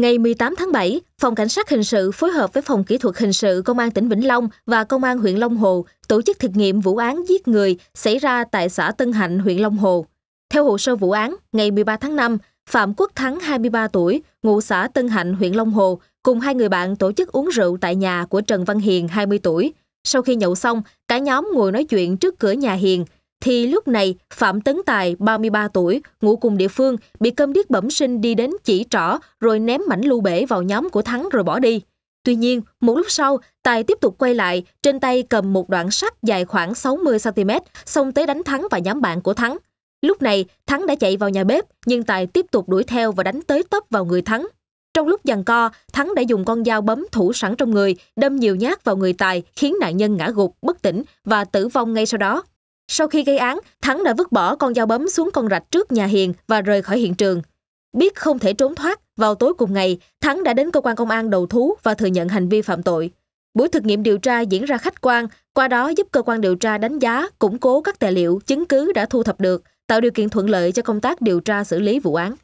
Ngày 18 tháng 7, Phòng Cảnh sát Hình sự phối hợp với Phòng Kỹ thuật Hình sự Công an tỉnh Vĩnh Long và Công an huyện Long Hồ tổ chức thực nghiệm vụ án giết người xảy ra tại xã Tân Hạnh, huyện Long Hồ. Theo hồ sơ vụ án, ngày 13 tháng 5, Phạm Quốc Thắng, 23 tuổi, ngụ xã Tân Hạnh, huyện Long Hồ, cùng hai người bạn tổ chức uống rượu tại nhà của Trần Văn Hiền, 20 tuổi. Sau khi nhậu xong, cả nhóm ngồi nói chuyện trước cửa nhà Hiền, thì lúc này Phạm Tấn Tài, 33 tuổi, ngụ cùng địa phương, bị câm điếc bẩm sinh đi đến chỉ trỏ rồi ném mảnh lưu bể vào nhóm của Thắng rồi bỏ đi. Tuy nhiên, một lúc sau, Tài tiếp tục quay lại, trên tay cầm một đoạn sắt dài khoảng 60 cm, xông tới đánh Thắng và nhóm bạn của Thắng. Lúc này, Thắng đã chạy vào nhà bếp, nhưng Tài tiếp tục đuổi theo và đánh tới tấp vào người Thắng. Trong lúc giằng co, Thắng đã dùng con dao bấm thủ sẵn trong người, đâm nhiều nhát vào người Tài, khiến nạn nhân ngã gục, bất tỉnh và tử vong ngay sau đó. Sau khi gây án, Thắng đã vứt bỏ con dao bấm xuống con rạch trước nhà Hiền và rời khỏi hiện trường. Biết không thể trốn thoát, vào tối cùng ngày, Thắng đã đến cơ quan công an đầu thú và thừa nhận hành vi phạm tội. Buổi thực nghiệm điều tra diễn ra khách quan, qua đó giúp cơ quan điều tra đánh giá, củng cố các tài liệu, chứng cứ đã thu thập được, tạo điều kiện thuận lợi cho công tác điều tra xử lý vụ án.